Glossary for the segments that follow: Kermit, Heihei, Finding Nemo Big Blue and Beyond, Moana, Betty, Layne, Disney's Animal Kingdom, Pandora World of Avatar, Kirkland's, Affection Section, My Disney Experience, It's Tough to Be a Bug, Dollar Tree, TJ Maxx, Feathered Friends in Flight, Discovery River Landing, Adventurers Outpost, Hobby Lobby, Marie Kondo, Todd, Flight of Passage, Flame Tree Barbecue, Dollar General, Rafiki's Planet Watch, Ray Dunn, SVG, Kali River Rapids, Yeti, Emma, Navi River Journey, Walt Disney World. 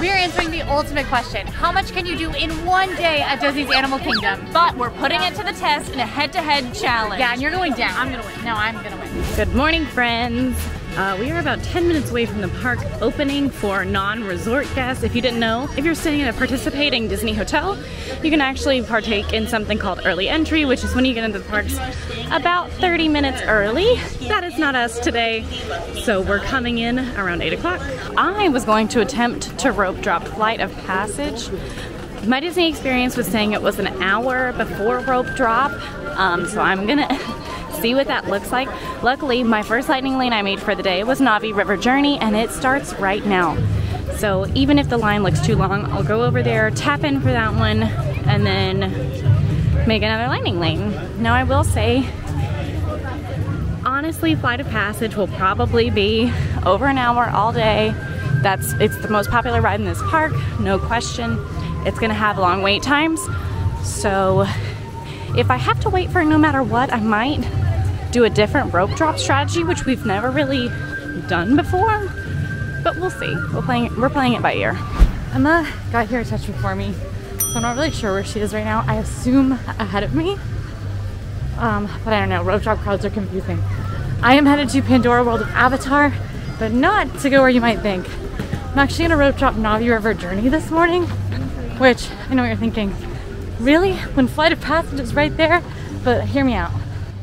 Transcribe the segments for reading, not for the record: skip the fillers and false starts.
We are answering the ultimate question. How much can you do in one day at Disney's Animal Kingdom? But we're putting it to the test in a head-to-head challenge. Yeah, and you're going down. I'm gonna win. No, I'm gonna win. Good morning, friends. We are about 10 minutes away from the park opening for non-resort guests. If you didn't know, if you're staying at a participating Disney hotel, you can actually partake in something called early entry, which is when you get into the parks about 30 minutes early. That is not us today, so we're coming in around 8 o'clock. I was going to attempt to rope drop Flight of Passage. My Disney Experience was saying it was an hour before rope drop, so I'm gonna see what that looks like. Luckily, my first lightning lane I made for the day was Navi River Journey, and it starts right now. So even if the line looks too long, I'll go over there, tap in for that one, and then make another lightning lane. Now I will say, honestly, Flight of Passage will probably be over an hour all day. It's the most popular ride in this park, no question. It's gonna have long wait times. So if I have to wait for it no matter what, I might do a different rope drop strategy, which we've never really done before, but we'll see. We're playing it by ear. Emma got here a touch before me, so I'm not really sure where she is right now. I assume ahead of me, but I don't know. Rope drop crowds are confusing. I am headed to Pandora World of Avatar, but not to go where you might think. I'm actually gonna rope drop Navi River Journey this morning, which I know what you're thinking. Really? When Flight of Passage is right there? But hear me out.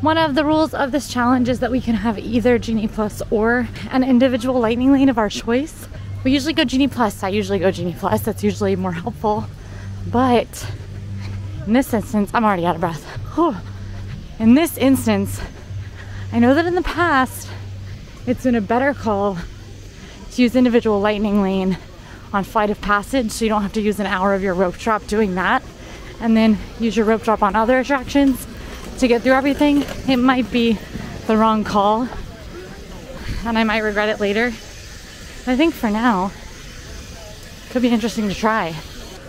One of the rules of this challenge is that we can have either Genie Plus or an individual lightning lane of our choice. We usually go Genie Plus. I usually go Genie Plus. That's usually more helpful. But in this instance, I'm already out of breath. Whew. In this instance, I know that in the past, it's been a better call to use individual lightning lane on Flight of Passage so you don't have to use an hour of your rope drop doing that, and then use your rope drop on other attractions to get through everything. It might be the wrong call, and I might regret it later. I think for now, it could be interesting to try.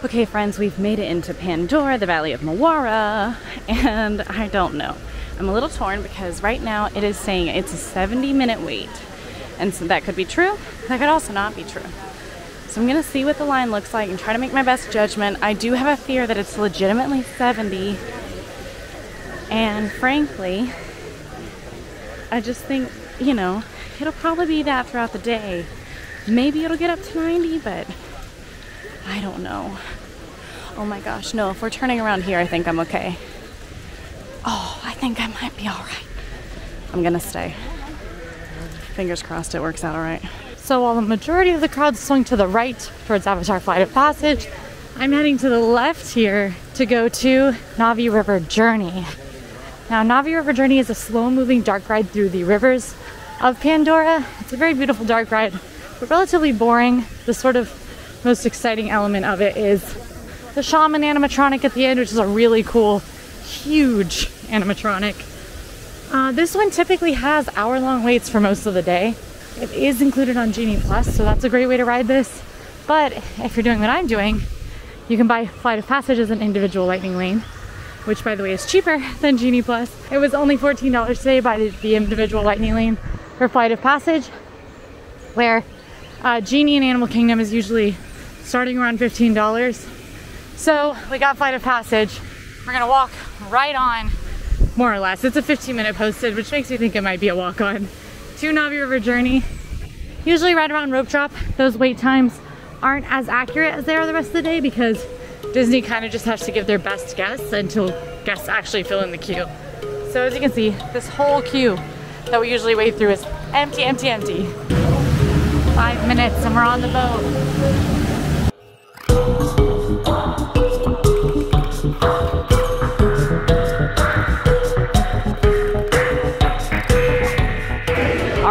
Okay, friends, we've made it into Pandora, the Valley of Mo'ara, and I don't know. I'm a little torn because right now it is saying it's a 70-minute wait, and so that could be true. That could also not be true. So I'm gonna see what the line looks like and try to make my best judgment. I do have a fear that it's legitimately 70. And frankly, I just think, you know, it'll probably be that throughout the day. Maybe it'll get up to 90, but I don't know. Oh my gosh, no, if we're turning around here, I think I'm okay. Oh, I think I might be all right. I'm gonna stay. Fingers crossed it works out all right. So while the majority of the crowd swung to the right towards Avatar Flight of Passage, I'm heading to the left here to go to Navi River Journey. Now, Navi River Journey is a slow-moving dark ride through the rivers of Pandora. It's a very beautiful dark ride, but relatively boring. The sort of most exciting element of it is the Shaman animatronic at the end, which is a really cool, huge animatronic. This one typically has hour-long waits for most of the day. It is included on Genie Plus, so that's a great way to ride this. But if you're doing what I'm doing, you can buy Flight of Passage as an individual lightning lane, which by the way is cheaper than Genie Plus. It was only $14 today by the individual lightning lane for Flight of Passage, where Genie and Animal Kingdom is usually starting around $15. So we got Flight of Passage. We're gonna walk right on, more or less. It's a 15-minute posted, which makes me think it might be a walk on to Navi River Journey. Usually right around rope drop, those wait times aren't as accurate as they are the rest of the day because Disney kind of just has to give their best guess until guests actually fill in the queue. So as you can see, this whole queue that we usually wait through is empty, empty, empty. 5 minutes and we're on the boat.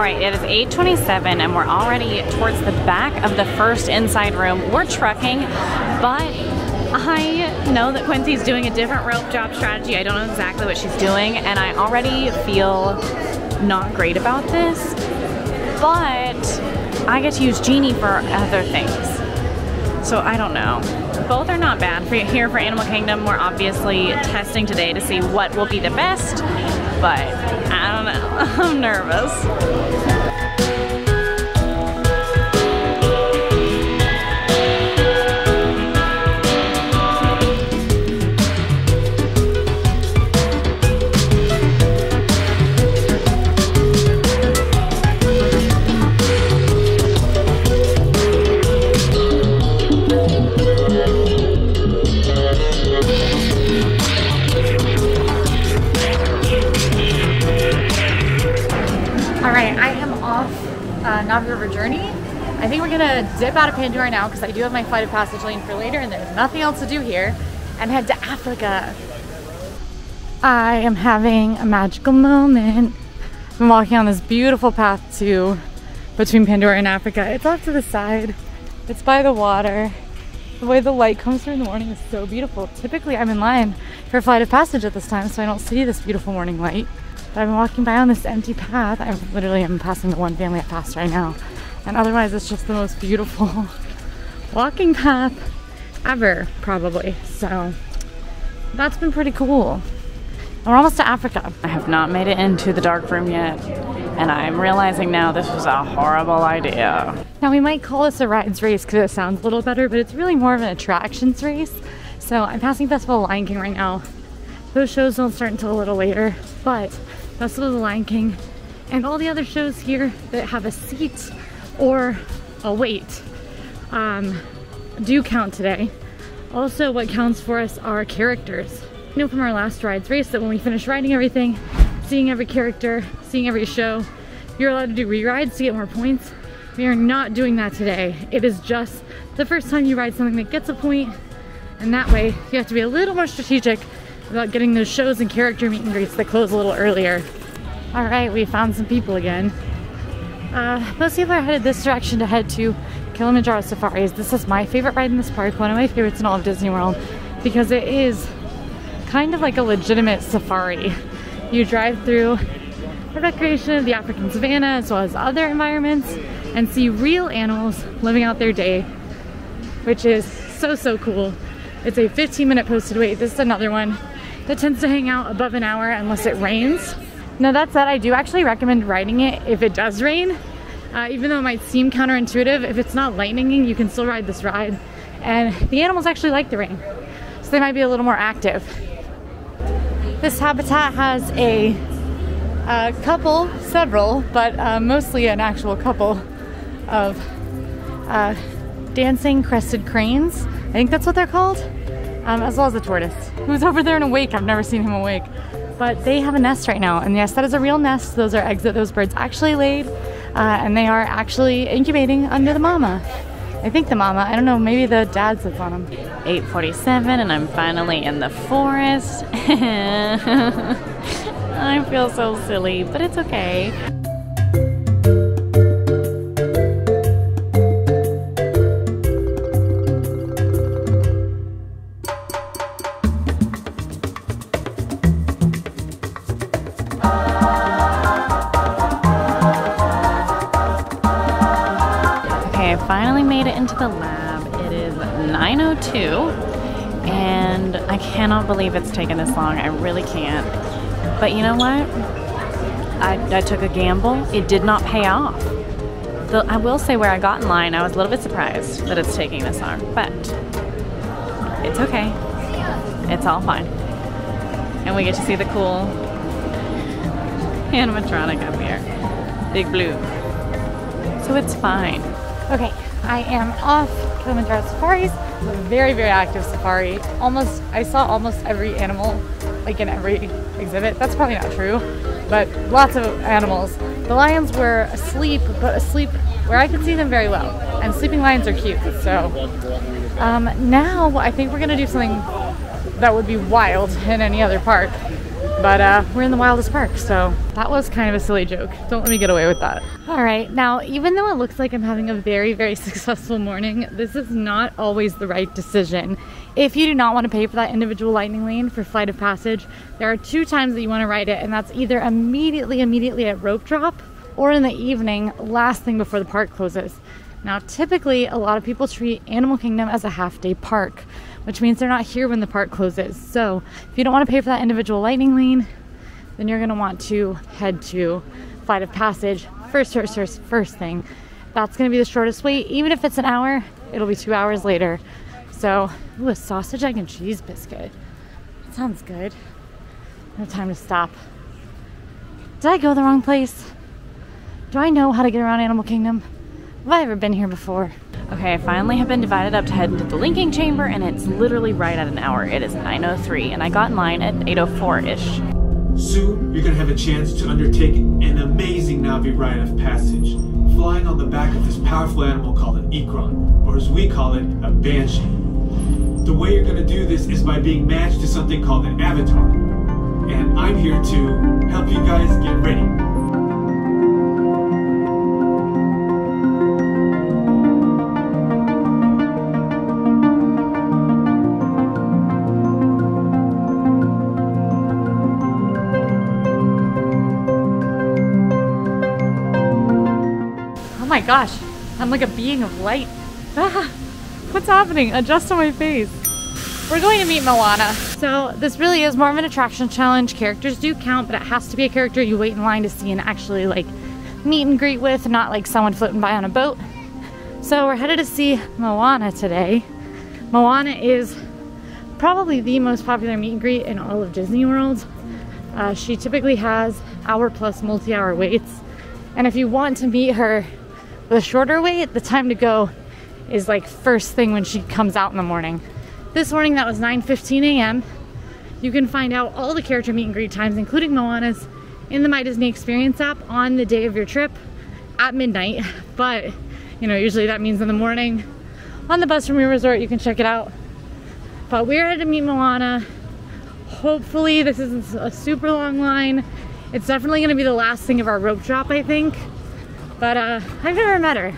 It is 8:27 and we're already towards the back of the first inside room. We're trucking, but I know that Quincy's doing a different rope drop strategy. I don't know exactly what she's doing, and I already feel not great about this, but I get to use Genie for other things. So I don't know. Both are not bad. Here for Animal Kingdom, we're obviously testing today to see what will be the best, but I don't know, I'm nervous. gonna dip out of Pandora now because I do have my Flight of Passage lane for later and there's nothing else to do here, and head to Africa. I am having a magical moment. I've been walking on this beautiful path to between Pandora and Africa. It's off to the side. It's by the water. The way the light comes through in the morning is so beautiful. Typically I'm in line for Flight of Passage at this time, so I don't see this beautiful morning light. But I've been walking by on this empty path. I literally am passing the one family I passed right now. And otherwise it's just the most beautiful walking path ever, probably. So that's been pretty cool. We're almost to Africa. I have not made it into the dark room yet, and I'm realizing now this was a horrible idea. Now we might call this a rides race because it sounds a little better, but it's really more of an attractions race. So I'm passing Festival of the Lion King right now. Those shows don't start until a little later, but Festival of the Lion King and all the other shows here that have a seat or a wait do count today. Also, what counts for us are characters. I know from our last rides race that when we finish riding everything, seeing every character, seeing every show, you're allowed to do re-rides to get more points. We are not doing that today. It is just the first time you ride something that gets a point, and that way you have to be a little more strategic about getting those shows and character meet and greets that close a little earlier. All right, we found some people again. Most people are headed this direction to head to Kilimanjaro Safaris. This is my favorite ride in this park, one of my favorites in all of Disney World, because it is kind of like a legitimate safari. You drive through the recreation of the African savanna as well as other environments and see real animals living out their day, which is so, so cool. It's a 15-minute posted wait. This is another one that tends to hang out above an hour unless it rains. Now that said, I do actually recommend riding it if it does rain. Even though it might seem counterintuitive, if it's not lightninging, you can still ride this ride. And the animals actually like the rain, so they might be a little more active. This habitat has a couple, several, but mostly an actual couple of dancing crested cranes. I think that's what they're called, as well as a tortoise, who's over there and awake. I've never seen him awake. But they have a nest right now, and yes, that is a real nest. Those are eggs that those birds actually laid, and they are actually incubating under the mama. I think the mama, I don't know, maybe the dad sits on them. 8:47 and I'm finally in the forest. I feel so silly, but it's okay. Finally made it into the lab. It is 9:02 and I cannot believe it's taken this long. I really can't. But you know what? I took a gamble. It did not pay off. I will say where I got in line, I was a little bit surprised that it's taking this long, but it's okay. It's all fine. And we get to see the cool animatronic up here. Big Blue. So it's fine. Okay, I am off Kilimanjaro Safaris. Very, very active safari. I saw almost every animal, like in every exhibit. That's probably not true, but lots of animals. The lions were asleep, but asleep where I could see them very well. And sleeping lions are cute, so. Now I think we're gonna do something that would be wild in any other park, but we're in the wildest park, so that was kind of a silly joke. Don't let me get away with that. All right, now even though it looks like I'm having a very, very successful morning, this is not always the right decision. If you do not want to pay for that individual lightning lane for Flight of Passage, there are two times that you want to ride it, and that's either immediately at rope drop or in the evening, last thing before the park closes. Now, typically, a lot of people treat Animal Kingdom as a half-day park, which means they're not here when the park closes. So if you don't want to pay for that individual lightning lane, then you're going to want to head to Flight of Passage first thing. That's going to be the shortest wait. Even if it's an hour, it'll be 2 hours later. So, ooh, a sausage, egg, and cheese biscuit. That sounds good. No time to stop. Did I go the wrong place? Do I know how to get around Animal Kingdom? Have I ever been here before? Okay, I finally have been divided up to head to the linking chamber, and it's literally right at an hour. It is 9:03 and I got in line at 8:04-ish. Soon, you're gonna have a chance to undertake an amazing Navi rite of passage. flying on the back of this powerful animal called an Ikran, or as we call it, a Banshee. The way you're going to do this is by being matched to something called an avatar. And I'm here to help you guys get ready. Oh my gosh, I'm like a being of light. Ah, what's happening? Adjust to my face. We're going to meet Moana. So this really is more of an attraction challenge. Characters do count, but it has to be a character you wait in line to see and actually like meet and greet with, not like someone floating by on a boat. So we're headed to see Moana today. Moana is probably the most popular meet and greet in all of Disney World. She typically has hour plus multi-hour waits. And if you want to meet her, the shorter wait, the time to go is like first thing when she comes out in the morning. This morning that was 9:15 a.m. You can find out all the character meet and greet times, including Moana's, in the My Disney Experience app on the day of your trip at midnight. But, you know, usually that means in the morning. On the bus from your resort, you can check it out. But we're headed to meet Moana. Hopefully this isn't a super long line. It's definitely gonna be the last thing of our rope drop, I think. But I've never met her.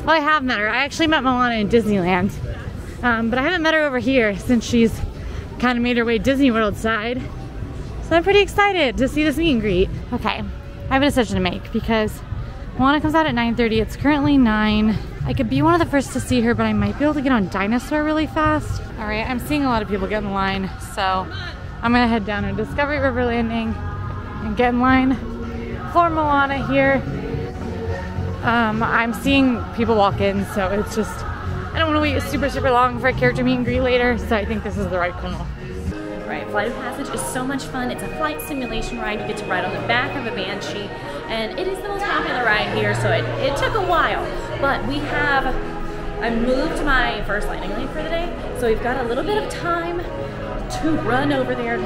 Well, I have met her. I actually met Moana in Disneyland. But I haven't met her over here since she's kind of made her way Disney World side. So I'm pretty excited to see this meet and greet. Okay, I have a decision to make because Moana comes out at 9:30. It's currently 9. I could be one of the first to see her, but I might be able to get on DINOSAUR really fast. All right, I'm seeing a lot of people get in line. So I'm gonna head down to Discovery River Landing and get in line for Moana here. I'm seeing people walk in, so it's just, I don't want to wait super long for a character meet and greet later, so I think this is the right call. Right, Flight of Passage is so much fun. It's a flight simulation ride. You get to ride on the back of a Banshee, and it is the most popular ride here, so it took a while, but we have, I moved my first landing lane for the day, so we've got a little bit of time to run over there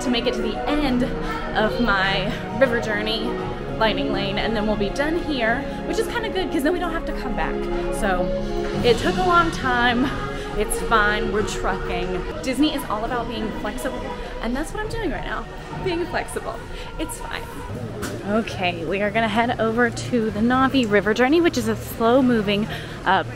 to make it to the end of my river journey Lightning lane, and then we'll be done here, which is kind of good because then we don't have to come back. So it took a long time. It's fine. We're trucking. Disney is all about being flexible, and that's what I'm doing right now. Being flexible. It's fine. Okay, we are gonna head over to the Navi River Journey, which is a slow-moving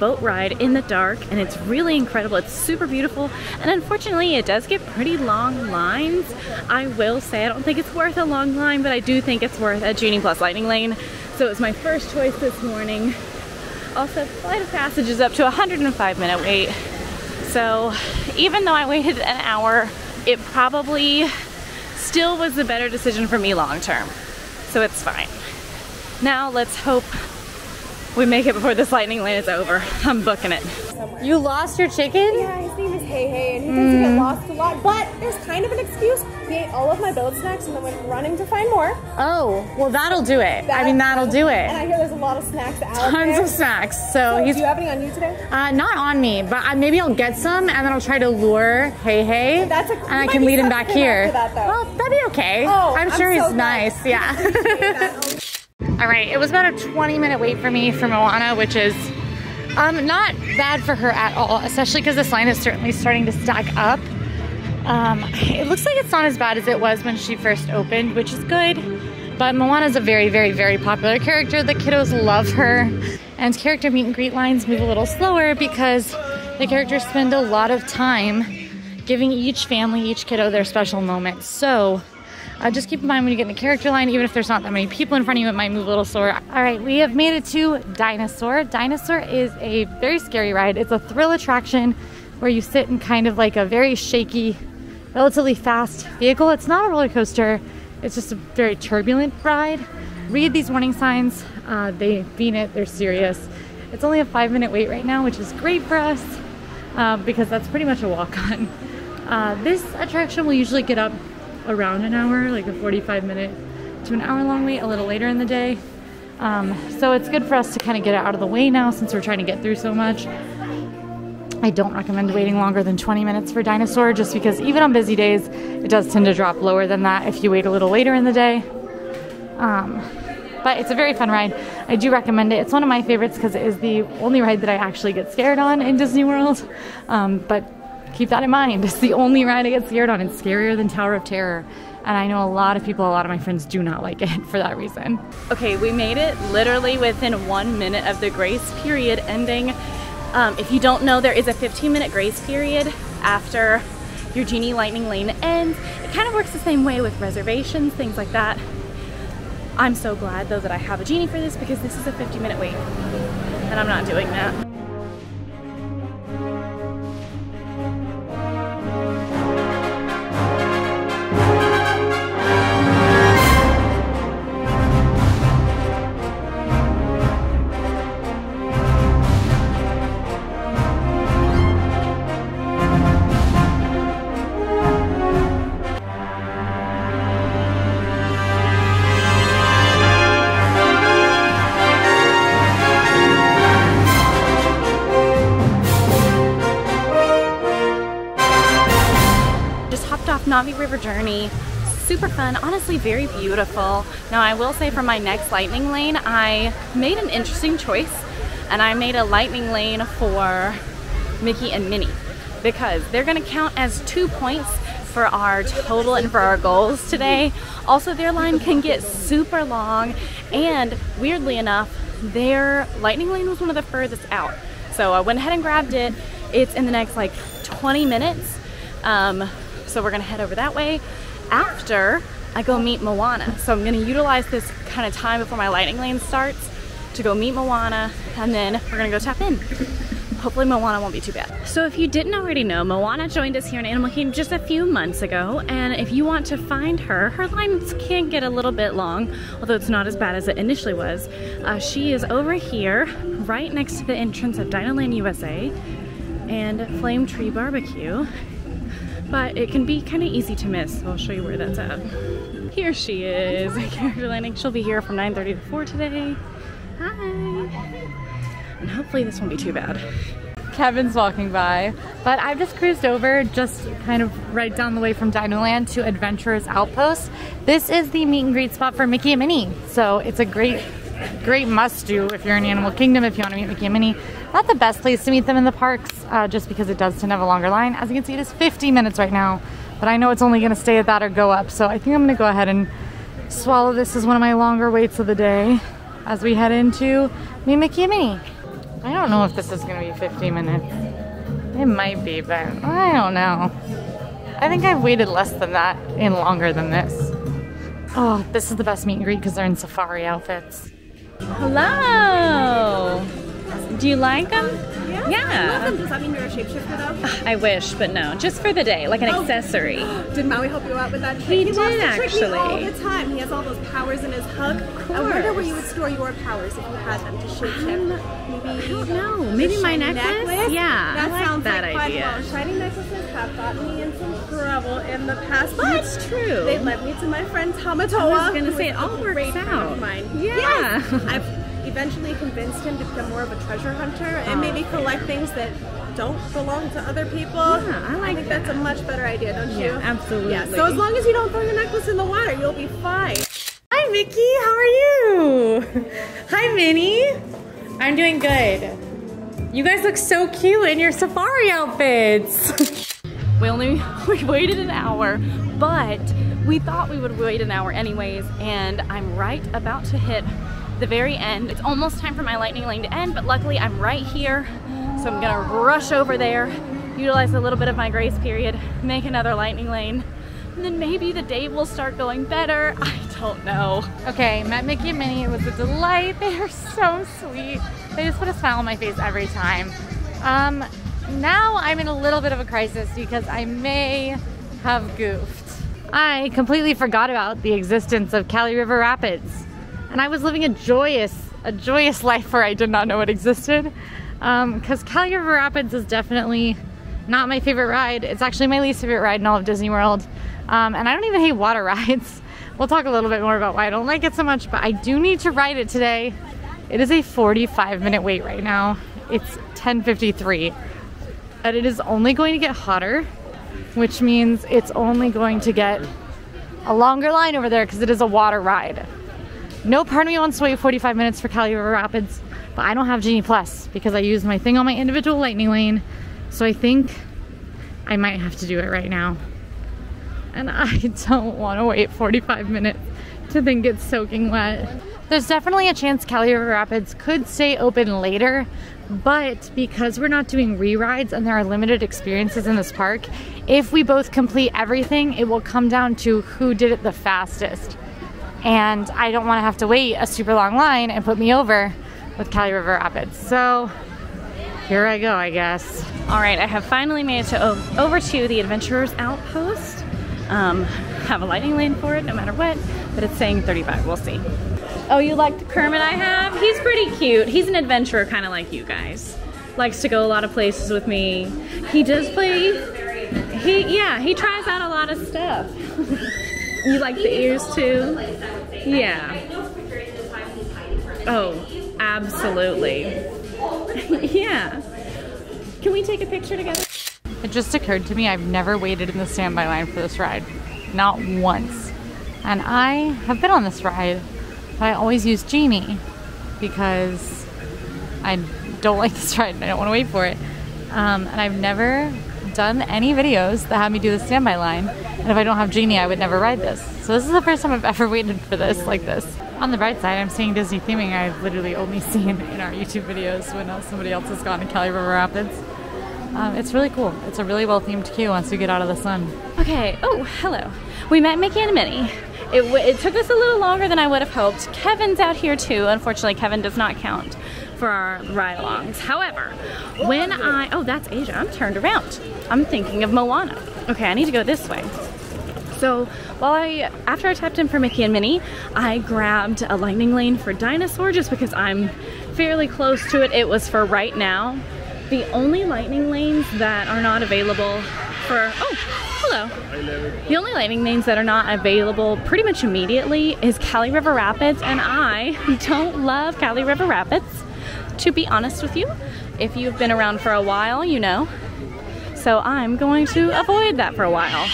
boat ride in the dark, and it's really incredible. It's super beautiful, and unfortunately it does get pretty long lines. I will say I don't think it's worth a long line, but I do think it's worth a Genie Plus Lightning Lane. So it was my first choice this morning. Also, Flight of Passage is up to a 105-minute wait. So even though I waited an hour, it probably still was the better decision for me long-term. So it's fine. Now let's hope we make it before this lightning lane is over. I'm booking it. Somewhere. You lost your chicken? Yeah, his name is Heihei, and he tends to get lost a lot, but there's kind of an excuse. He ate all of my boat snacks and then went running to find more. Oh, well that'll do it. That'll do it. And I hear there's a lot of snacks out there. Tons of snacks. So do you have any on you today? Not on me, but maybe I'll get some and then I'll try to lure Heihei. That's a cool, and I can lead him back here. That, well, that'd be okay. Oh, I'm sure he's so nice. Yeah. All right, it was about a 20-minute wait for me for Moana, which is not bad for her at all, especially because this line is certainly starting to stack up. It looks like it's not as bad as it was when she first opened, which is good, but Moana's a very popular character. The kiddos love her, and character meet and greet lines move a little slower because the characters spend a lot of time giving each family, each kiddo, their special moment. So just keep in mind when you get in the character line, even if there's not that many people in front of you, it might move a little slower. All right, we have made it to DINOSAUR. DINOSAUR is a very scary ride. It's a thrill attraction where you sit in kind of like a very shaky, relatively fast vehicle. It's not a roller coaster. It's just a very turbulent ride. Read these warning signs. They mean it. They're serious. It's only a 5-minute wait right now, which is great for us because that's pretty much a walk-on. This attraction will usually get up around an hour, like a 45-minute to an hour-long wait a little later in the day. So it's good for us to kind of get it out of the way now since we're trying to get through so much. I don't recommend waiting longer than 20 minutes for DINOSAUR just because even on busy days, it does tend to drop lower than that if you wait a little later in the day. but it's a very fun ride. I do recommend it. It's one of my favorites because it is the only ride that I actually get scared on in Disney World. But keep that in mind. It's the only ride I get scared on. It's scarier than Tower of Terror. And I know a lot of my friends do not like it for that reason. Okay, we made it literally within 1 minute of the grace period ending. If you don't know, there is a 15-minute grace period after your Genie Lightning Lane ends. It kind of works the same way with reservations, things like that. I'm so glad though that I have a Genie for this, because this is a 50-minute wait and I'm not doing that. Navi River Journey, super fun, honestly very beautiful. Now I will say for my next lightning lane, I made an interesting choice and I made a lightning lane for Mickey and Minnie because they're gonna count as 2 points for our total and for our goals today. Also their line can get super long and weirdly enough, their lightning lane was one of the furthest out. So I went ahead and grabbed it. It's in the next like 20 minutes. So we're gonna head over that way after I go meet Moana. So I'm gonna utilize this kind of time before my lightning lane starts to go meet Moana, and then we're gonna go tap in. Hopefully Moana won't be too bad. So if you didn't already know, Moana joined us here in Animal Kingdom just a few months ago, and if you want to find her, her lines can get a little bit long, although it's not as bad as it initially was. She is over here, right next to the entrance of Dinoland USA and Flame Tree Barbecue. But it can be kind of easy to miss. I'll show you where that's at. Here she is, character landing. She'll be here from 9:30 to 4 today. Hi. And hopefully this won't be too bad. Kevin's walking by, but I've just cruised over just kind of right down the way from Dinoland to Adventurers Outpost. This is the meet and greet spot for Mickey and Minnie. So it's a great must do if you're in Animal Kingdom, if you want to meet Mickey and Minnie. Not the best place to meet them in the parks, just because it does tend to have a longer line. As you can see, it is 50 minutes right now, but I know it's only gonna stay at that or go up, so I think I'm gonna go ahead and swallow this as one of my longer waits of the day as we head into meet Mickey and Minnie. I don't know if this is gonna be 50 minutes. It might be, but I don't know. I think I've waited less than that and longer than this. Oh, this is the best meet and greet because they're in safari outfits. Hello! Do you like them? Yeah. I love them. Does that mean you're a shapeshifter though? I wish, but no. Just for the day, like an accessory. Did Maui help you out with that? He did actually. Trick me all the time. He has all those powers in his hug. I wonder where you would store your powers if you had them to shapeshift. Maybe. I don't know. Maybe my necklace? Yeah. That I sounds like fun. Well, shiny necklaces have gotten me in some trouble in the past. That's true. They led me to my friend Tamatoa. I was going to say, it all works out. Yeah. I've eventually convinced him to become more of a treasure hunter and maybe collect things that don't belong to other people. Yeah, I think that's a much better idea, don't you? Absolutely. Yeah, so as long as you don't throw your necklace in the water, you'll be fine. Hi Mickey, how are you? Hi Minnie. I'm doing good. You guys look so cute in your safari outfits. We waited an hour, but we thought we would wait an hour anyways, and I'm right about to hit the very end. It's almost time for my lightning lane to end, but luckily I'm right here, so I'm gonna rush over there, utilize a little bit of my grace period, make another lightning lane, and then maybe the day will start going better. I don't know. Okay, met Mickey and Minnie. It was a delight. They are so sweet. They just put a smile on my face every time. Now I'm in a little bit of a crisis because I may have goofed. I completely forgot about the existence of Kali River Rapids. And I was living a joyous life where I did not know it existed. Because Kali River Rapids is definitely not my favorite ride. It's actually my least favorite ride in all of Disney World. And I don't even hate water rides. We'll talk a little bit more about why I don't like it so much, but I do need to ride it today. It is a 45-minute wait right now. It's 10:53. And it is only going to get hotter, which means it's only going to get a longer line over there because it is a water ride. No part of me wants to wait 45 minutes for Kali River Rapids, but I don't have Genie Plus because I used my thing on my individual lightning lane. So I think I might have to do it right now. And I don't want to wait 45 minutes to think it's soaking wet. There's definitely a chance Kali River Rapids could stay open later, but because we're not doing re-rides and there are limited experiences in this park, if we both complete everything, it will come down to who did it the fastest. And I don't want to have to wait a super long line and put me over with Kali River Rapids. So here I go, I guess. All right, I have finally made it to over to the Adventurers Outpost. Have a lightning lane for it no matter what, but it's saying 35, we'll see. Oh, you like the Kermit I have? He's pretty cute. He's an adventurer, kind of like you guys. Likes to go a lot of places with me. He does play, he tries out a lot of stuff. You like the ears too? Yeah. Oh, absolutely. Yeah. Can we take a picture together? It just occurred to me I've never waited in the standby line for this ride. Not once. And I have been on this ride, but I always use Genie because I don't like this ride and I don't want to wait for it. And I've never done any videos that have me do the standby line. And if I don't have Genie, I would never ride this. So this is the first time I've ever waited for this like this. On the bright side, I'm seeing Disney theming I've literally only seen in our YouTube videos when somebody else has gone to Kali River Rapids. It's really cool. It's a really well-themed queue once we get out of the sun. Okay, oh, hello. We met Mickey and Minnie. It took us a little longer than I would have hoped. Kevin's out here too. Unfortunately, Kevin does not count for our ride-alongs. However, when I, oh, that's Asia. I'm turned around. I'm thinking of Moana. Okay, I need to go this way. So while after I tapped in for Mickey and Minnie, I grabbed a lightning lane for DINOSAUR just because I'm fairly close to it. It was for right now. The only lightning lanes that are not available for, oh, hello. The only lightning lanes that are not available pretty much immediately is Kali River Rapids, and I don't love Kali River Rapids, to be honest with you. If you've been around for a while, you know. So I'm going to avoid that for a while.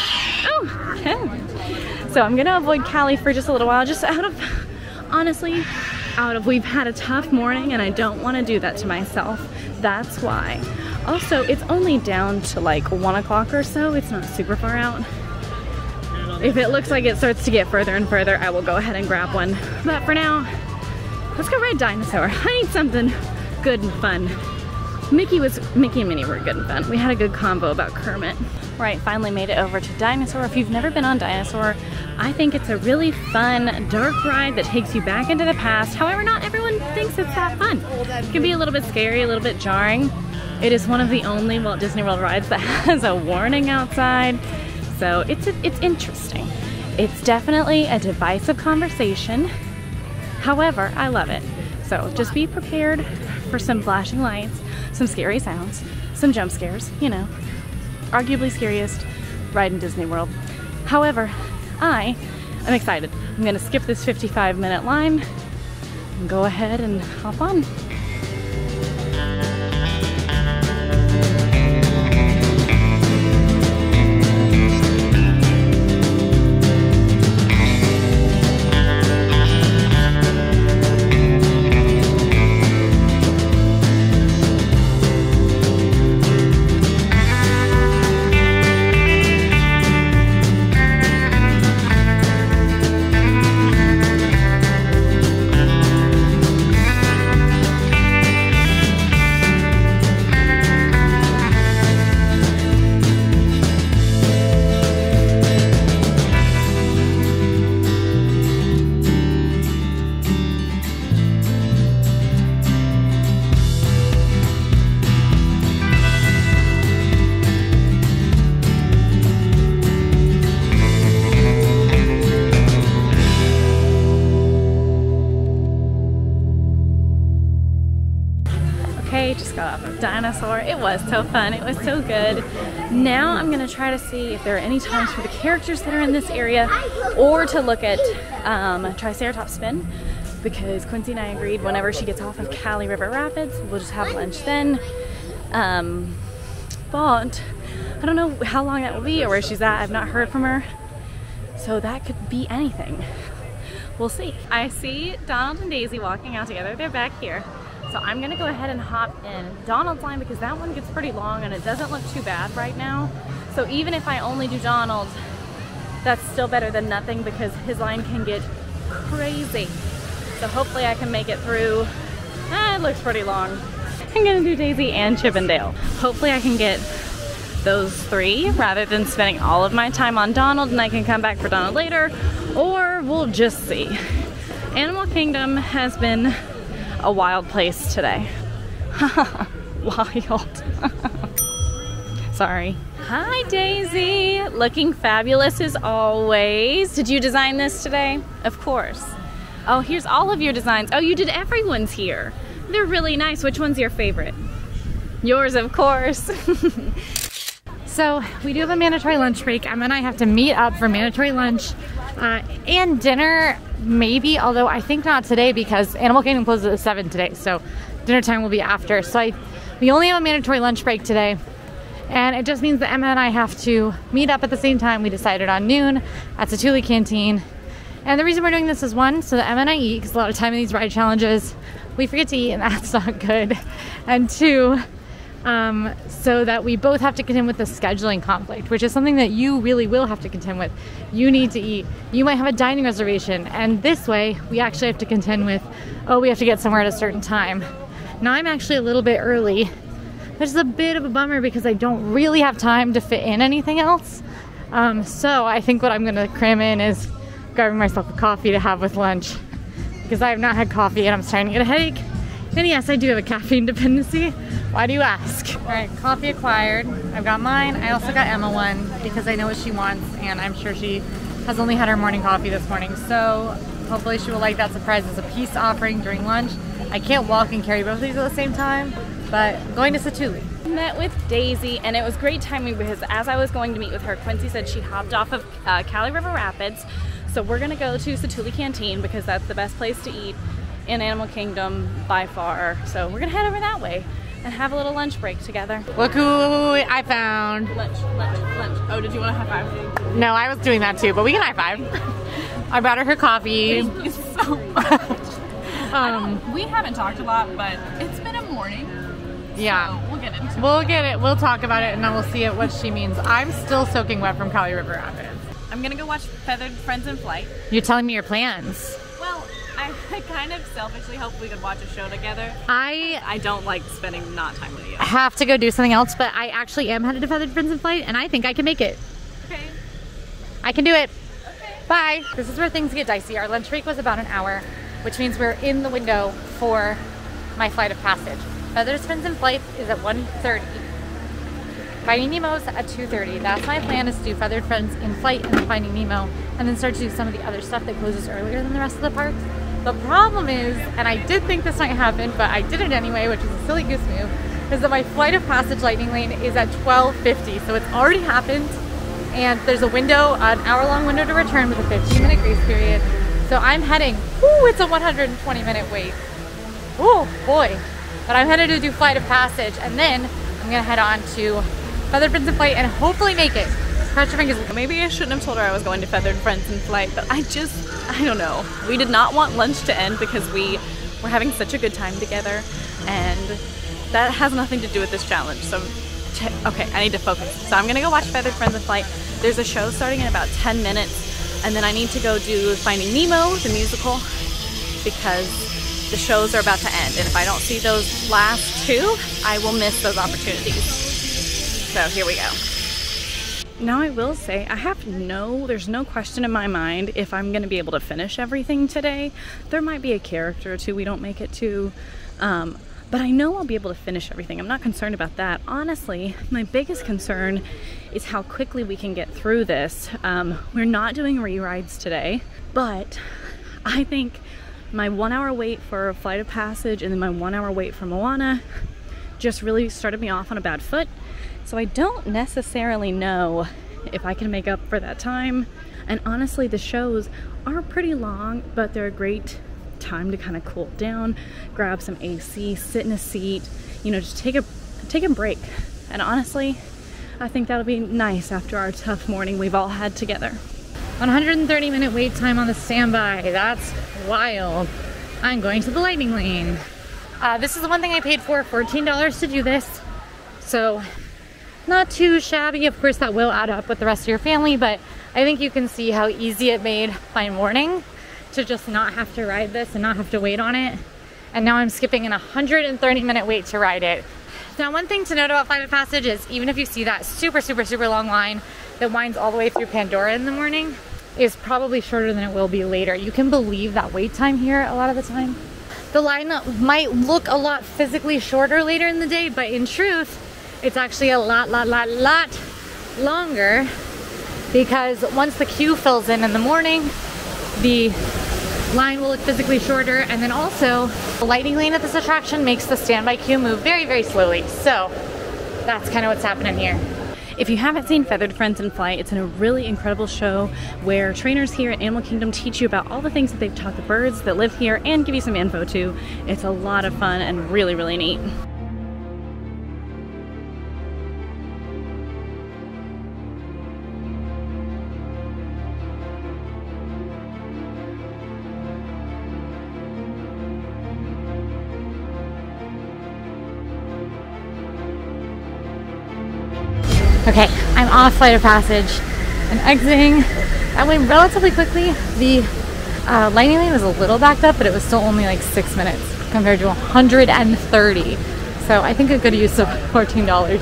Oh, okay. So I'm gonna avoid Kali for just a little while, just out of, honestly, we've had a tough morning and I don't wanna do that to myself. That's why. Also, it's only down to like 1 o'clock or so. It's not super far out. If it looks like it starts to get further and further, I will go ahead and grab one. But for now, let's go ride DINOSAUR. I need something good and fun. Mickey and Minnie were good and fun. We had a good combo about Kermit. Right, finally made it over to DINOSAUR. If you've never been on DINOSAUR, I think it's a really fun, dark ride that takes you back into the past. However, not everyone thinks it's that fun. It can be a little bit scary, a little bit jarring. It is one of the only Walt Disney World rides that has a warning outside. So it's interesting. It's definitely a divisive conversation. However, I love it. So just be prepared for some flashing lights, some scary sounds, some jump scares, you know. Arguably scariest ride in Disney World. However, I am excited. I'm gonna skip this 55-minute line and go ahead and hop on. DINOSAUR. It was so fun. It was so good. Now I'm going to try to see if there are any times for the characters that are in this area or to look at Triceratops Spin, because Quincy and I agreed whenever she gets off of Kali River Rapids, we'll just have lunch then. But I don't know how long that will be or where she's at. I've not heard from her. So that could be anything. we'll see. I see Donald and Daisy walking out together. They're back here. So I'm gonna go ahead and hop in Donald's line because that one gets pretty long and it doesn't look too bad right now. So even if I only do Donald, that's still better than nothing because his line can get crazy. So hopefully I can make it through. It looks pretty long. I'm gonna do Daisy and Chippendale. Hopefully I can get those three rather than spending all of my time on Donald, and I can come back for Donald later, or we'll just see. Animal Kingdom has been a wild place today. Wild. Sorry. Hi Daisy, looking fabulous as always. Did you design this today? Of course. Oh, here's all of your designs. Oh, you did everyone's here. They're really nice. Which one's your favorite? Yours, of course. So we do have a mandatory lunch break. Emma and I have to meet up for mandatory lunch and dinner, maybe, although I think not today because Animal Kingdom closes at 7 today, so dinner time will be after. So we only have a mandatory lunch break today, and it just means that Emma and I have to meet up at the same time. We decided on noon at Satu'li Canteen. And the reason we're doing this is, one, so that Emma and I eat, because a lot of time in these ride challenges, we forget to eat and that's not good. And two, so that we both have to contend with the scheduling conflict, which is something that you really will have to contend with. You need to eat. You might have a dining reservation. And this way, we actually have to contend with, oh, we have to get somewhere at a certain time. Now I'm actually a little bit early, which is a bit of a bummer because I don't really have time to fit in anything else. So I think what I'm gonna cram in is grabbing myself a coffee to have with lunch, because I have not had coffee and I'm starting to get a headache. And yes, I do have a caffeine dependency. Why do you ask? All right, coffee acquired. I've got mine. I also got Emma one because I know what she wants, and I'm sure she has only had her morning coffee this morning. So hopefully she will like that surprise as a peace offering during lunch. I can't walk and carry both of these at the same time, but going to Satu'li. Met with Daisy, and it was great timing because as I was going to meet with her, Quincy said she hopped off of Kali River Rapids. So we're gonna go to Satu'li Canteen because that's the best place to eat in Animal Kingdom by far. So we're gonna head over that way and have a little lunch break together. Look who I found. Lunch. Oh, did you want to high five? No, I was doing that too, but we can high five. I brought her coffee. Thank you so much. We haven't talked a lot, but it's been a morning. So yeah, we'll get into it. We'll talk about it, and then we'll see what she means. I'm still soaking wet from Kali River Rapids. I'm gonna go watch Feathered Friends in Flight. You're telling me your plans. Well, I kind of selfishly hope we could watch a show together. I don't like spending not time with you. I have to go do something else, but I actually am headed to Feathered Friends in Flight, and I think I can make it. Okay. I can do it. Okay. Bye. This is where things get dicey. Our lunch break was about an hour, which means we're in the window for my Flight of Passage. Feathered Friends in Flight is at 1:30. Finding Nemo's at 2:30. That's my plan, is to do Feathered Friends in Flight and then Finding Nemo, and then start to do some of the other stuff that closes earlier than the rest of the parks. The problem is, and I did think this might happen, but I did it anyway, which is a silly goose move, is that my Flight of Passage lightning lane is at 12:50, so it's already happened, and there's a window, an hour-long window to return with a 15-minute grace period. So I'm heading, ooh, it's a 120-minute wait. Ooh, boy. But I'm headed to do Flight of Passage, and then I'm gonna head on to Feathered Friends in Flight and hopefully make it. Cross your fingers. Maybe I shouldn't have told her I was going to Feathered Friends in Flight, but I don't know. We did not want lunch to end because we were having such a good time together, and that has nothing to do with this challenge. So, okay, I need to focus. So I'm gonna go watch Feathered Friends in Flight. There's a show starting in about 10 minutes, and then I need to go do Finding Nemo, the musical, because the shows are about to end, and if I don't see those last two, I will miss those opportunities. So here we go. Now I will say, there's no question in my mind if I'm gonna be able to finish everything today. There might be a character or two we don't make it to, but I know I'll be able to finish everything. I'm not concerned about that. Honestly, my biggest concern is how quickly we can get through this. We're not doing re-rides today, but I think my 1 hour wait for Flight of Passage and then my 1 hour wait for Moana just really started me off on a bad foot. So I don't necessarily know if I can make up for that time. And honestly, the shows are pretty long, but they're a great time to kind of cool down, grab some AC, sit in a seat, you know, just take a break. And honestly, I think that'll be nice after our tough morning we've all had together. 130-minute wait time on the standby. That's wild. I'm going to the lightning lane. This is the one thing I paid for, $14 to do this. So not too shabby. Of course, that will add up with the rest of your family, but I think you can see how easy it made my morning to just not have to ride this and not have to wait on it. And now I'm skipping an 130-minute wait to ride it. Now, one thing to note about Flight of Passage is even if you see that super long line that winds all the way through Pandora in the morning, is probably shorter than it will be later. You can believe that wait time here a lot of the time. The line might look a lot physically shorter later in the day, but in truth, it's actually a lot longer, because once the queue fills in the morning, the line will look physically shorter, and then also the lightning lane at this attraction makes the standby queue move very slowly. So that's kind of what's happening here. If you haven't seen Feathered Friends in Flight, it's a really incredible show where trainers here at Animal Kingdom teach you about all the things that they've taught the birds that live here and give you some info too. It's a lot of fun and really neat. Okay, I'm off Flight of Passage and exiting. I went relatively quickly. The lightning lane was a little backed up, but it was still only like 6 minutes compared to 130. So I think a good use of $14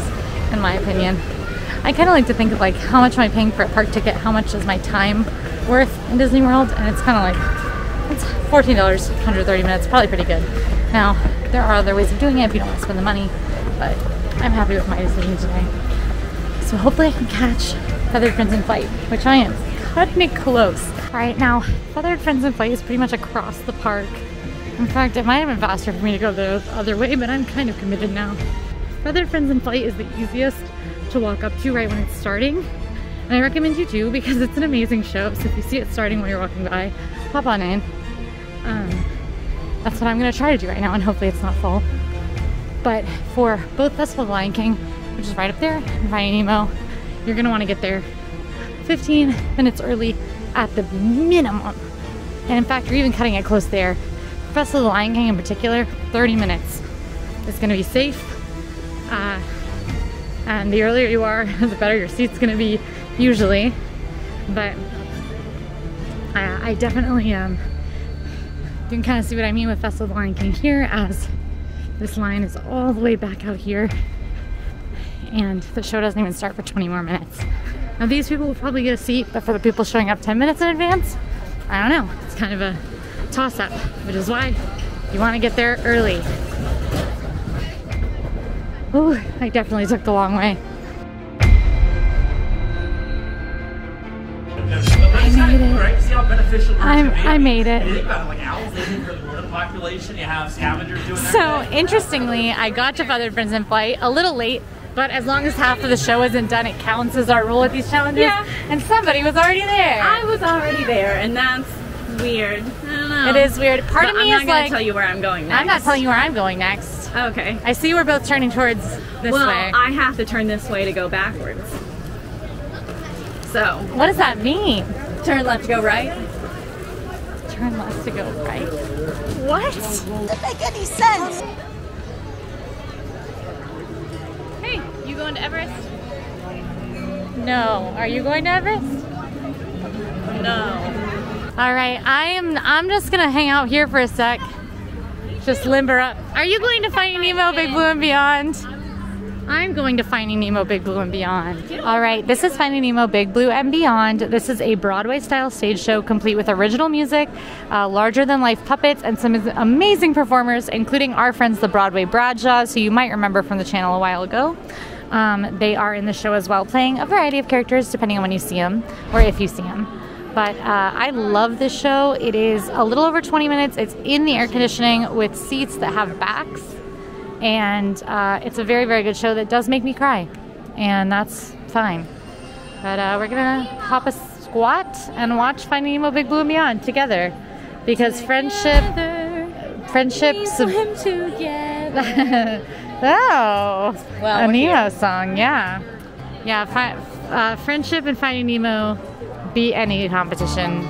in my opinion. I kind of like to think of like, how much am I paying for a park ticket? How much is my time worth in Disney World? And it's kind of like, it's $14, 130 minutes, probably pretty good. Now, there are other ways of doing it if you don't want to spend the money, but I'm happy with my decision today. So hopefully I can catch Feathered Friends in Flight, which I am cutting it close. All right, now Feathered Friends in Flight is pretty much across the park. In fact, it might have been faster for me to go the other way, but I'm kind of committed now. Feathered Friends in Flight is the easiest to walk up to right when it's starting. And I recommend you do, because it's an amazing show. So if you see it starting while you're walking by, hop on in. That's what I'm gonna try to do right now, and hopefully it's not full. But for both Festival of the Lion King, which is right up there, and Finding Nemo, you're gonna wanna get there 15 minutes early at the minimum. And in fact, you're even cutting it close there. The Festival of the Lion King in particular, 30 minutes. It's gonna be safe. And the earlier you are, the better your seat's gonna be, usually. But I definitely, you can kinda see what I mean with Festival of the Lion King here, as this line is all the way back out here. And the show doesn't even start for 20 more minutes. Now, these people will probably get a seat, but for the people showing up 10 minutes in advance, I don't know. It's kind of a toss-up, which is why you want to get there early. Ooh, I definitely took the long way. I made it. So, interestingly, I got to Feathered Friends in Flight a little late, but as long as half of the show isn't done, it counts as our rule at these challenges. Yeah. And somebody was already there. I was already there, and that's weird. I don't know. It is weird. Part of me is like, I'm not going to tell you where I'm going next. I'm not telling you where I'm going next. Okay. I see we're both turning towards this way. Well, I have to turn this way to go backwards. So. What does that mean? Turn left to go right. Turn left to go right. What? Doesn't make any sense. You going to Everest? No. Are you going to Everest? No. Alright, I'm just gonna hang out here for a sec. Just limber up. Are you going to Finding Nemo Big Blue and Beyond? I'm going to Finding Nemo Big Blue and Beyond. Alright, this is Finding Nemo Big Blue and Beyond. This is a Broadway style stage show complete with original music, larger than life puppets, and some amazing performers, including our friends the Broadway Bradshaws, who you might remember from the channel a while ago. They are in the show as well, playing a variety of characters depending on when you see them, or if you see them. But I love this show. It is a little over 20 minutes. It's in the air conditioning with seats that have backs. And it's a very good show that does make me cry. And that's fine. But we're gonna hop a squat and watch Finding Nemo Big Blue and Beyond together. Because friendship's... We swim together. Oh, well, a Nemo song, yeah. Yeah, friendship and Finding Nemo beat any competition.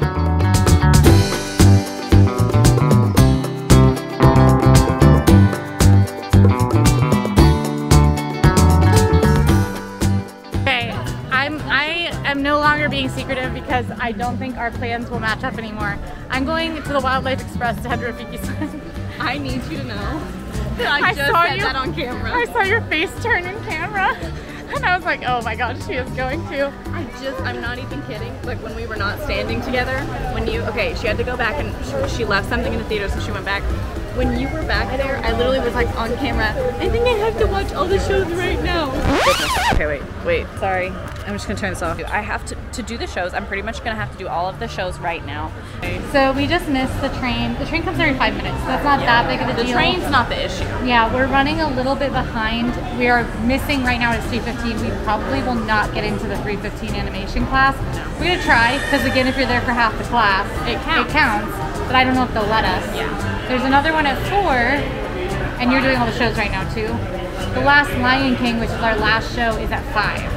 I'm no longer being secretive because I don't think our plans will match up anymore. I'm going to the Wildlife Express to head to Rafiki's Planet. I need you to know that I just said that on camera. I saw your face turn in camera and I was like, oh my gosh, she is going to. I'm not even kidding. Like when we were not standing together, when you, okay, she had to go back and she left something in the theater, so she went back. When you were back there, I literally was like on camera. I think I have to watch all the shows right now. Okay, wait. Sorry, I'm just gonna turn this off. I have to do the shows. I'm pretty much gonna have to do all of the shows right now. So we just missed the train. The train comes every 5 minutes, so it's not that big of a deal. The train's not the issue. Yeah, we're running a little bit behind. We are missing right now at 3:15. We probably will not get into the 3:15 animation class. No. We're gonna try, because again, if you're there for half the class, it counts. But I don't know if they'll let us. Yeah. There's another one at 4, and you're doing all the shows right now too. The last Lion King, which is our last show, is at 5.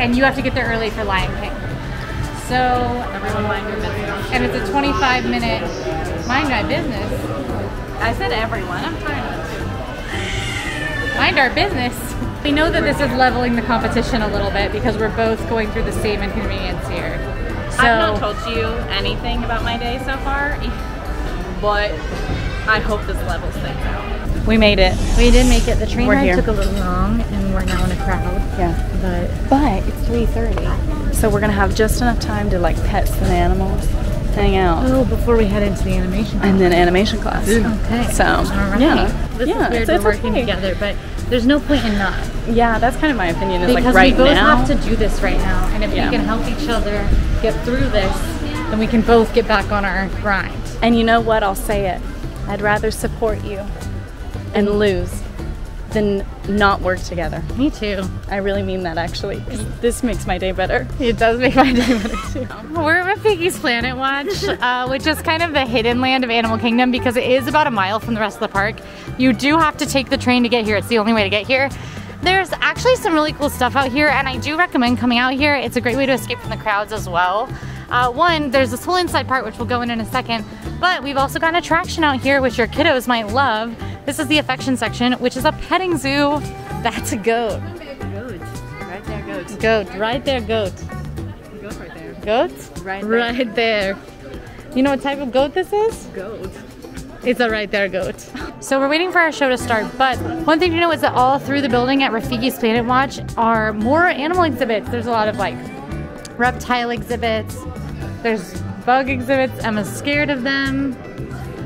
And you have to get there early for Lion King. So, everyone mind your business. And it's a 25-minute mind my business. I said everyone, I'm tired of it. Mind our business. We know that this is leveling the competition a little bit because we're both going through the same inconvenience here. So, I've not told you anything about my day so far, but I hope this levels things out. We made it. We did make it. The train ride took a little long, and we're now in a crowd. Yeah. But it's 3:30, so we're gonna have just enough time to like pet some animals, hang out. Oh, before we head into the animation class. And then animation class. Mm. Okay. So All right. This is weird, we're working together, but there's no point in not. Yeah, that's kind of my opinion. Is like right now. Because we both have to do this right now, and if we can help each other get through this, then we can both get back on our grind. And you know what? I'll say it. I'd rather support you and lose than not work together. Me too. I really mean that actually. This makes my day better. It does make my day better too. We're at Rafiki's Planet Watch, which is kind of the hidden land of Animal Kingdom because it is about a mile from the rest of the park. You do have to take the train to get here. It's the only way to get here. There's actually some really cool stuff out here and I do recommend coming out here. It's a great way to escape from the crowds as well. One, there's this whole inside part which we'll go in a second, but we've also got an attraction out here which your kiddos might love. This is the affection section, which is a petting zoo. That's a goat. Goat. Right there, goat. Goat. Right there, goat. Goat right there. Goat? Right there. Right there. You know what type of goat this is? Goat. It's a right there goat. So we're waiting for our show to start, but one thing to know is that all through the building at Rafiki's Planet Watch are more animal exhibits. There's a lot of like reptile exhibits. There's bug exhibits. Emma's scared of them.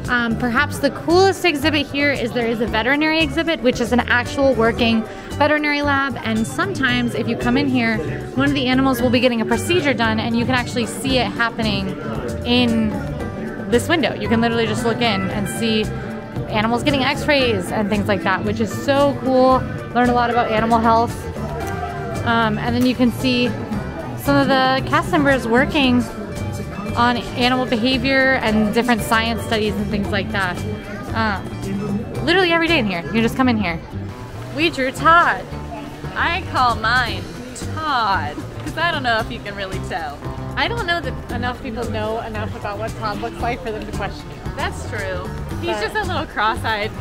Perhaps the coolest exhibit here is there is a veterinary exhibit, which is an actual working veterinary lab. And sometimes if you come in here, one of the animals will be getting a procedure done and you can actually see it happening in this window. You can literally just look in and see animals getting x-rays and things like that, which is so cool. Learn a lot about animal health. And then you can see some of the cast members working on animal behavior and different science studies and things like that. Literally every day in here. You can just come in here. We drew Todd. I call mine Todd, because I don't know if you can really tell. I don't know that enough people know enough about what Todd looks like for them to question you. That's true. He's just a little cross-eyed.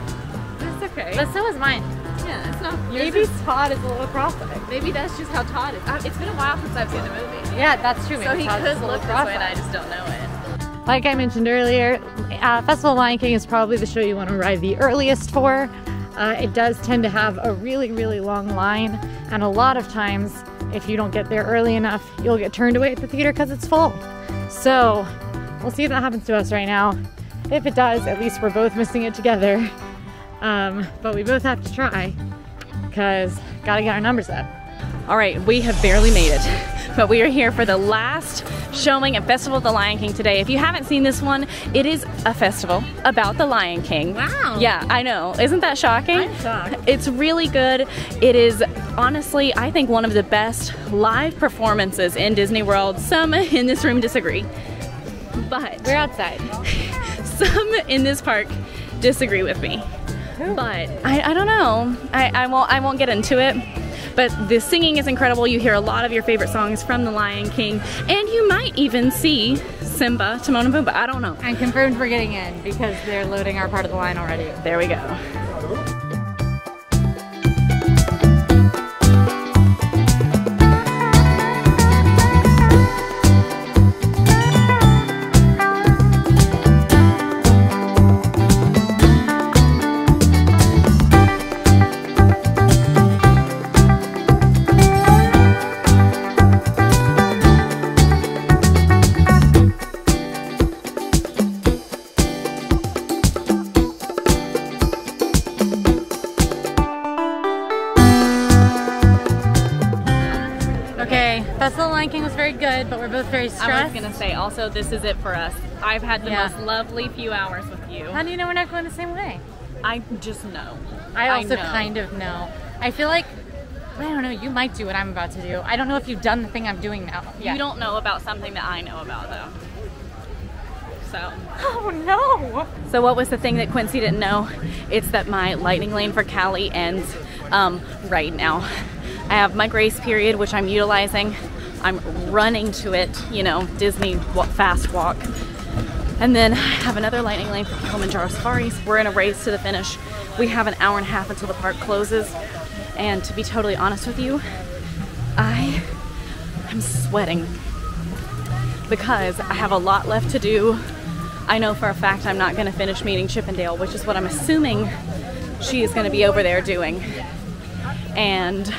That's okay. But so is mine. Yeah, it's not. Maybe Todd is a little cross-eyed. Maybe that's just how Todd is. It's been a while since I've seen the movie. Yeah, that's true. Maybe so he could look this way and I just don't know it. Like I mentioned earlier, Festival of the Lion King is probably the show you want to arrive the earliest for. It does tend to have a really, really long line. And a lot of times, if you don't get there early enough, you'll get turned away at the theater because it's full. So we'll see if that happens to us right now. If it does, at least we're both missing it together. But we both have to try because gotta get our numbers up. All right, we have barely made it. But we are here for the last showing at Festival of the Lion King today. If you haven't seen this one, it is a festival about the Lion King. Wow. Yeah, I know. Isn't that shocking? I'm shocked. It's really good. It is honestly, I think, one of the best live performances in Disney World. Some in this room disagree, but we're outside. Some in this park disagree with me. But I don't know. I won't get into it. But the singing is incredible. You hear a lot of your favorite songs from The Lion King, and you might even see Simba, Timon and Pumbaa, I don't know. And confirmed we're getting in because they're loading our part of the line already. There we go. Festival of the Lion King was very good, but we're both very stressed. I was gonna say, also, this is it for us. I've had the most lovely few hours with you. How do you know we're not going the same way? I just know. I also kind of know. I feel like, I don't know, you might do what I'm about to do. I don't know if you've done the thing I'm doing now. You don't know about something that I know about, though. So. Oh no! So what was the thing that Quincy didn't know? It's that my lightning lane for Cali ends right now. I have my grace period, which I'm utilizing. I'm running to it, you know, Disney fast walk. And then I have another lightning lane for Kilimanjaro Safaris. We're in a race to the finish. We have an hour and a half until the park closes. And to be totally honest with you, I'm sweating because I have a lot left to do. I know for a fact I'm not gonna finish meeting Chippendale, which is what I'm assuming she is gonna be over there doing. And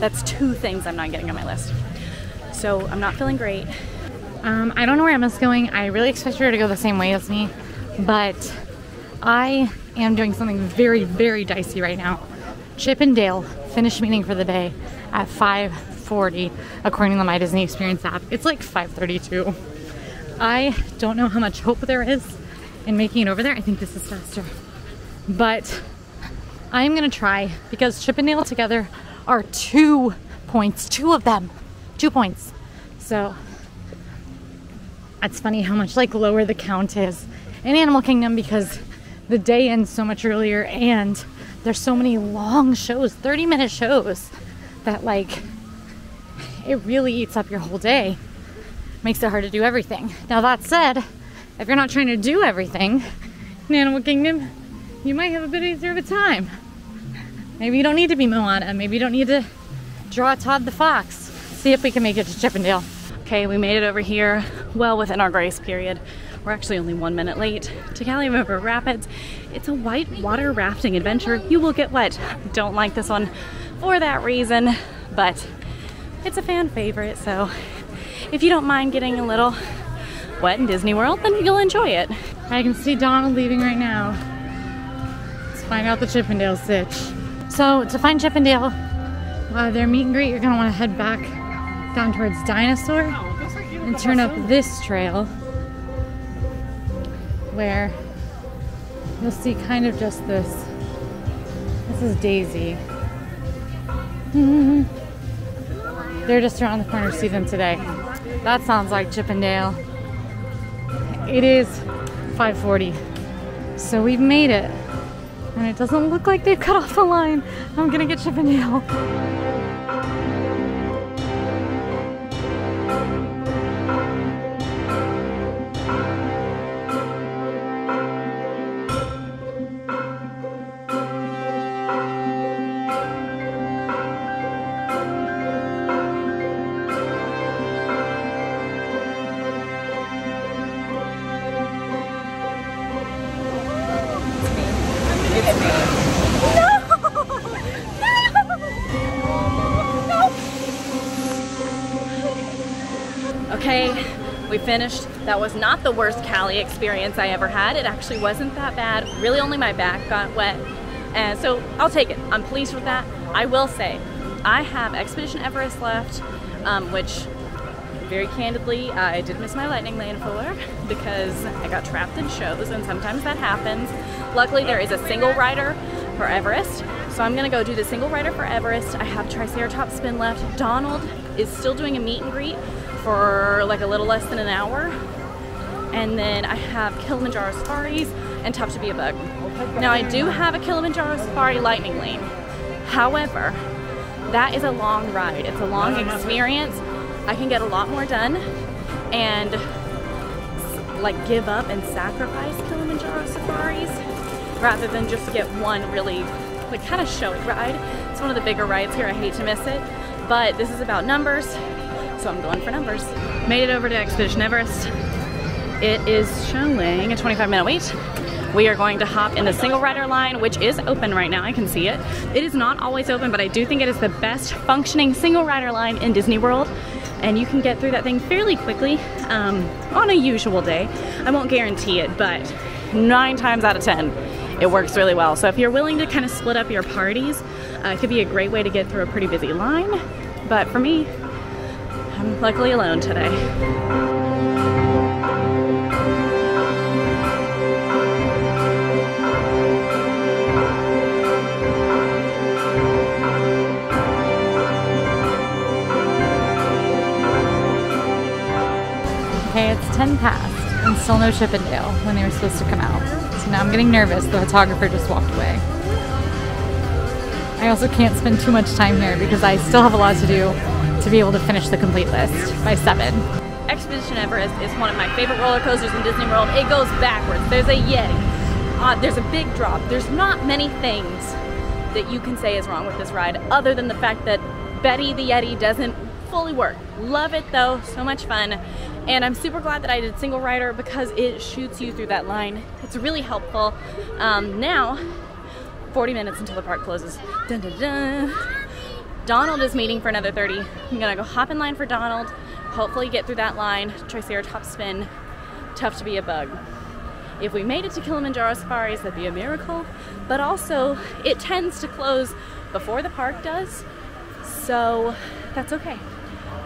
that's two things I'm not getting on my list. So I'm not feeling great. I don't know where Emma's going. I really expect her to go the same way as me, but I am doing something very, very dicey right now. Chip and Dale finish meeting for the day at 5:40, according to the My Disney Experience app. It's like 5:32. I don't know how much hope there is in making it over there. I think this is faster, but I'm gonna try because Chip and Dale together are 2 points, two of them, 2 points. So that's funny how much like lower the count is in Animal Kingdom because the day ends so much earlier and there's so many long shows, 30-minute shows that like it really eats up your whole day. Makes it hard to do everything. Now that said, if you're not trying to do everything in Animal Kingdom, you might have a bit easier of a time. Maybe you don't need to be Moana. Maybe you don't need to draw Todd the Fox. See if we can make it to Chippendale. Okay, we made it over here well within our grace period. We're actually only 1 minute late to Kali River Rapids. It's a white water rafting adventure. You will get wet. Don't like this one for that reason, but it's a fan favorite. So if you don't mind getting a little wet in Disney World, then you'll enjoy it. I can see Donald leaving right now. Let's find out the Chippendale sitch. So to find Chippendale, their meet and greet, you're gonna wanna head back down towards DINOSAUR and turn up this trail where you'll see kind of just this. This is Daisy. They're just around the corner to see them today. That sounds like Chippendale. It is 5:40, so we've made it. And it doesn't look like they've cut off the line. I'm gonna get Chippendale. Finished. That was not the worst Cali experience I ever had. It actually wasn't that bad. Really only my back got wet. And so I'll take it. I'm pleased with that. I will say, I have Expedition Everest left, which very candidly, I did miss my lightning lane for because I got trapped in shows and sometimes that happens. Luckily there is a single rider for Everest. So I'm gonna go do the single rider for Everest. I have Triceratops Spin left. Donald is still doing a meet and greet for like a little less than an hour. And then I have Kilimanjaro Safaris and Tough to Be a Bug. Now I do have a Kilimanjaro Safari lightning lane. However, that is a long ride. It's a long experience. I can get a lot more done and like give up and sacrifice Kilimanjaro Safaris rather than just get one really like kind of showy ride. It's one of the bigger rides here. I hate to miss it, but this is about numbers, so I'm going for numbers. Made it over to Expedition Everest. It is showing a 25-minute wait. We are going to hop in the single rider line, which is open right now. I can see it. It is not always open, but I do think it is the best functioning single rider line in Disney World. And you can get through that thing fairly quickly on a usual day. I won't guarantee it, but 9 times out of 10, it works really well. So if you're willing to kind of split up your parties, it could be a great way to get through a pretty busy line. But for me, I'm luckily alone today. Okay, it's 10 past and still no Chip and Dale when they were supposed to come out. So now I'm getting nervous. The photographer just walked away. I also can't spend too much time here because I still have a lot to do to be able to finish the complete list by 7. Expedition Everest is one of my favorite roller coasters in Disney World. It goes backwards. There's a Yeti. There's a big drop. There's not many things that you can say is wrong with this ride other than the fact that Betty the Yeti doesn't fully work. Love it though, so much fun. And I'm super glad that I did single rider because it shoots you through that line. It's really helpful. Now, 40 minutes until the park closes. Dun, dun, dun. Donald is meeting for another 30. I'm gonna go hop in line for Donald, hopefully get through that line. Triceratops Spin, Tough to Be a Bug. If we made it to Kilimanjaro Safaris, that'd be a miracle, but also it tends to close before the park does, so that's okay.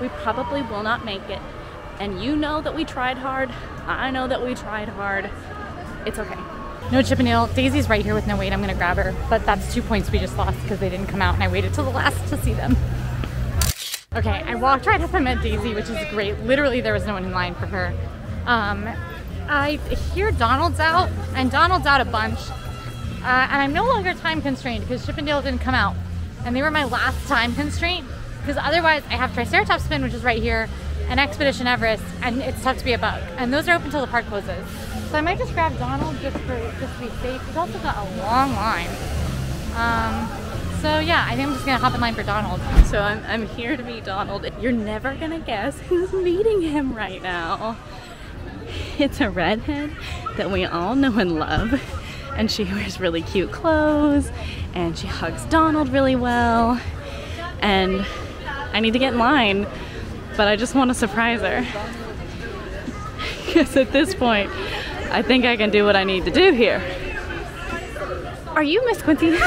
We probably will not make it. And you know that we tried hard. I know that we tried hard. It's okay. No Chip and Dale. Daisy's right here with no wait. I'm gonna grab her, but that's 2 points we just lost because they didn't come out and I waited till the last to see them. Okay, I walked right up and met Daisy, which is great. Literally, there was no one in line for her. I hear Donald's out, and Donald's out a bunch. And I'm no longer time constrained because Chip and Dale didn't come out. And they were my last time constraint. Because otherwise I have Triceratops Spin, which is right here, and Expedition Everest, and It's Tough to Be a Bug. And those are open till the park closes. So I might just grab Donald just to be safe. He's also got a long line. So yeah, I think I'm just gonna hop in line for Donald. So I'm here to meet Donald. You're never gonna guess who's meeting him right now. It's a redhead that we all know and love. And she wears really cute clothes, and she hugs Donald really well. And I need to get in line, but I just want to surprise her. Because at this point, I think I can do what I need to do here. Are you Miss Quincy? You're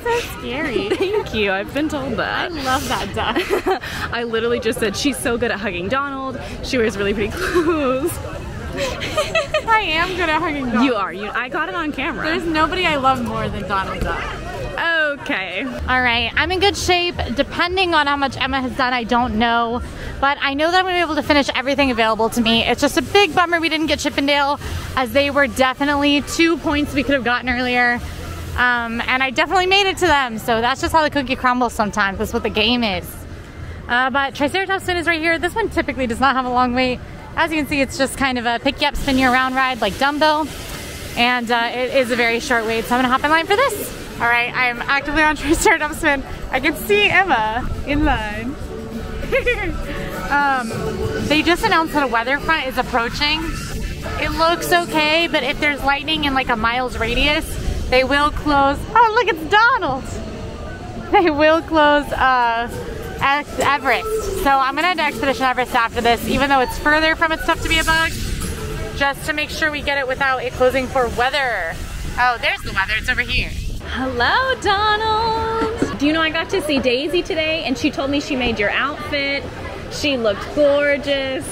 so scary. Thank you, I've been told that. I love that duck. I literally just said she's so good at hugging Donald. She wears really pretty clothes. I am good at hugging Donald. You are, I got it on camera. There's nobody I love more than Donald Duck. Okay. All right, I'm in good shape. Depending on how much Emma has done, I don't know. But I know that I'm gonna be able to finish everything available to me. It's just a big bummer we didn't get Chip and Dale, as they were definitely 2 points we could have gotten earlier. And I definitely made it to them. So that's just how the cookie crumbles sometimes. That's what the game is. But Triceratops Spin is right here. This one typically does not have a long wait. As you can see, it's just kind of a pick you up, spin you around ride like Dumbo. And it is a very short wait, so I'm gonna hop in line for this. All right, I am actively on Triceratops Spin. I can see Emma in line. They just announced that a weather front is approaching. It looks okay, but if there's lightning in like a mile's radius, they will close. Oh, look, it's Donald. They will close Everest. So I'm gonna head to Expedition Everest after this, even though it's further from It's Tough to Be a Bug, just to make sure we get it without it closing for weather. Oh, there's the weather, it's over here. Hello, Donald. Do you know I got to see Daisy today and she told me she made your outfit. She looked gorgeous.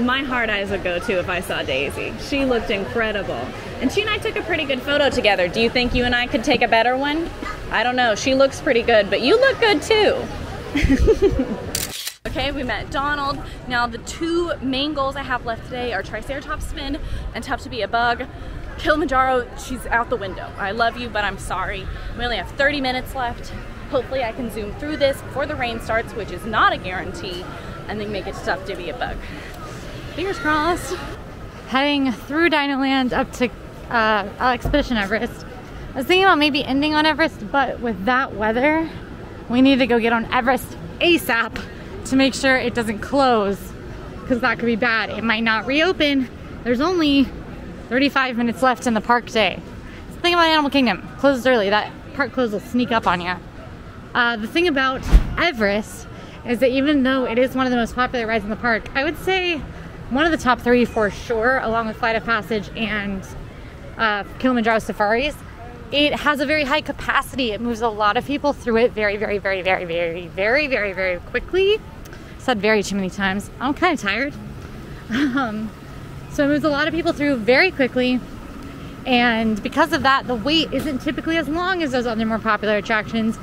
My hard eyes would go too if I saw Daisy. She looked incredible. And she and I took a pretty good photo together. Do you think you and I could take a better one? I don't know, she looks pretty good, but you look good too. Okay, we met Donald. Now the two main goals I have left today are Triceratops Spin and Tough to Be a Bug. Kilimanjaro, she's out the window. I love you, but I'm sorry. We only have 30 minutes left. Hopefully I can zoom through this before the rain starts, which is not a guarantee, and then make it Tough to Be a Bug. Fingers crossed. Heading through Dinoland up to Expedition Everest. I was thinking about maybe ending on Everest, but with that weather, we need to go get on Everest ASAP to make sure it doesn't close, because that could be bad. It might not reopen. There's only 35 minutes left in the park day. It's the thing about Animal Kingdom, closes early. That park close will sneak up on you. The thing about Everest is that even though it is one of the most popular rides in the park, I would say one of the top three for sure, along with Flight of Passage and Kilimanjaro Safaris. It has a very high capacity. It moves a lot of people through it very, very, very, very, very, very, very, very quickly. Said very too many times. I'm kind of tired. So it moves a lot of people through very quickly. And because of that, the wait isn't typically as long as those other more popular attractions.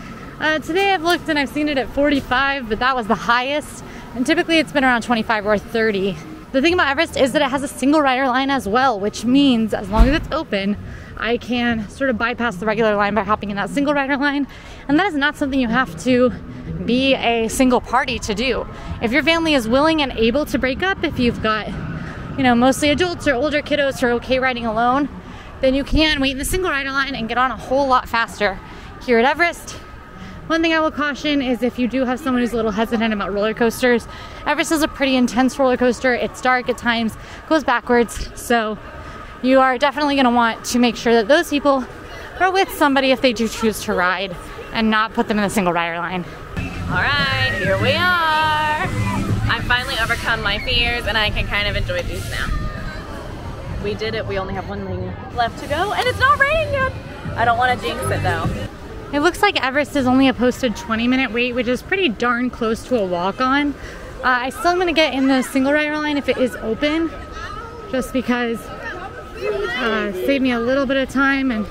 Today I've looked and I've seen it at 45, but that was the highest. And typically it's been around 25 or 30. The thing about Everest is that it has a single rider line as well, which means as long as it's open, I can sort of bypass the regular line by hopping in that single rider line. And that is not something you have to be a single party to do. If your family is willing and able to break up, if you've got, you know, mostly adults or older kiddos who are okay riding alone, then you can wait in the single rider line and get on a whole lot faster. Here at Everest, one thing I will caution is if you do have someone who's a little hesitant about roller coasters, Everest is a pretty intense roller coaster. It's dark at times, goes backwards. So you are definitely going to want to make sure that those people are with somebody if they do choose to ride, and not put them in the single rider line. All right, here we are. I've finally overcome my fears and I can kind of enjoy these now. We did it. We only have one lane left to go and it's not raining yet. I don't want to jinx it though. It looks like Everest is only a posted 20-minute wait, which is pretty darn close to a walk-on. I still am going to get in the single rider line if it is open, just because saved me a little bit of time, and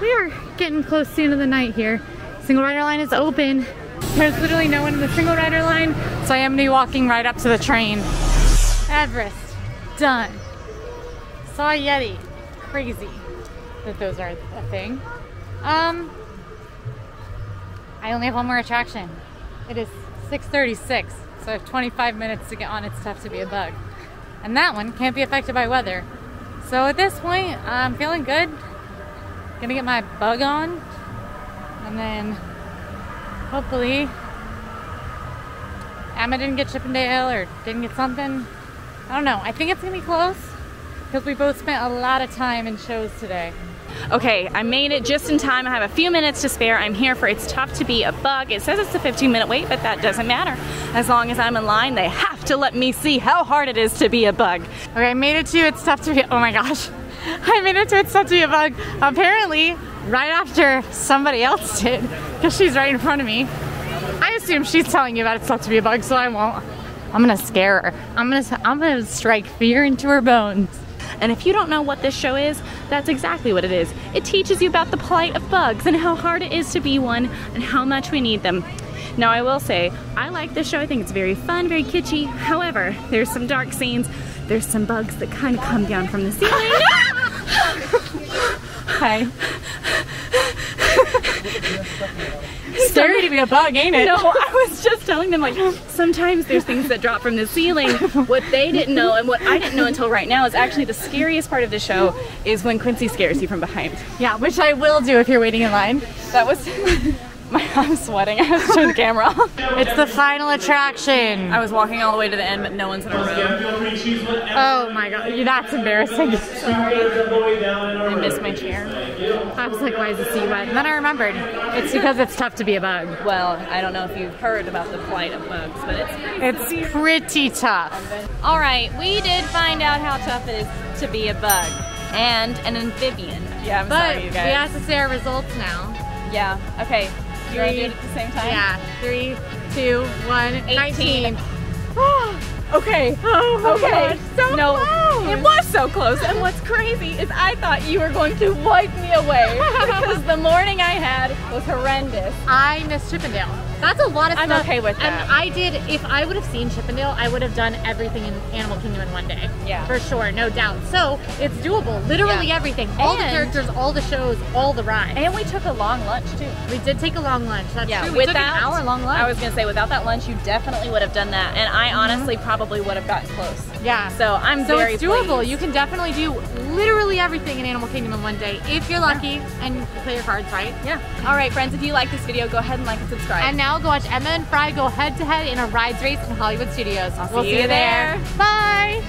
we are getting close to the end of the night here. Single rider line is open. There's literally no one in the single rider line, so I am going to be walking right up to the train. Everest, done. Saw a Yeti. Crazy that those are a thing. I only have one more attraction. It is 6:36, so I have 25 minutes to get on It's Tough to Be a Bug. And that one can't be affected by weather. So at this point, I'm feeling good. Gonna get my bug on, and then hopefully Emma didn't get Chippendale or didn't get something. I don't know, I think it's gonna be close because we both spent a lot of time in shows today. Okay, I made it just in time. I have a few minutes to spare. I'm here for It's Tough to Be a Bug. It says it's a 15-minute wait, but that doesn't matter. As long as I'm in line, they have to let me see how hard it is to be a bug. Okay, I made it to It's Tough to Be, oh my gosh. I made it to It's Tough to Be a Bug, apparently right after somebody else did, because she's right in front of me. I assume she's telling you about It's Tough to Be a Bug, so I won't. I'm gonna scare her. I'm gonna strike fear into her bones. And if you don't know what this show is, that's exactly what it is. It teaches you about the plight of bugs and how hard it is to be one and how much we need them. Now I will say, I like this show. I think it's very fun, very kitschy. However, there's some dark scenes. There's some bugs that kind of come down from the ceiling. Hi. Scary to be a bug, ain't it? No, I was just telling them, like, sometimes there's things that drop from the ceiling. What they didn't know, and what I didn't know until right now, is actually the scariest part of the show is when Quincy scares you from behind. Yeah, which I will do if you're waiting in line. That was... I'm sweating. I have to turn the camera off. It's the final attraction. I was walking all the way to the end, but no one's in a row. Oh my god, that's embarrassing. I missed my chair. I was like, why is the sea wet? And then I remembered. It's because it's tough to be a bug. Well, I don't know if you've heard about the plight of bugs, but it's pretty tough. All right, we did find out how tough it is to be a bug and an amphibian. Yeah, I'm sorry, you guys. But we have to say our results now. Yeah, okay. Do you want to do it at the same time? Yeah. 3, 2, 1, 18. Okay. Oh my gosh, so close. It was so close. And what's crazy is I thought you were going to wipe me away because the morning I had was horrendous. I missed Chippendale. That's a lot of stuff. I'm okay with that. And I did, if I would have seen Chippendale, I would have done everything in Animal Kingdom in one day. Yeah. For sure, no doubt. So it's doable, literally everything. All the characters, all the shows, all the rides. And we took a long lunch too. We did take a long lunch, that's true. We took an hour long lunch. I was gonna say, without that lunch, you definitely would have done that. And I honestly probably would have gotten close. Yeah. So I'm very pleased. So it's doable. You can definitely do literally everything in Animal Kingdom in one day if you're lucky and you play your cards right. Yeah. All right, friends, if you like this video, go ahead and like and subscribe. And now go watch Emma and Fry go head to head in a rides race in Hollywood Studios. We'll see you there. Bye.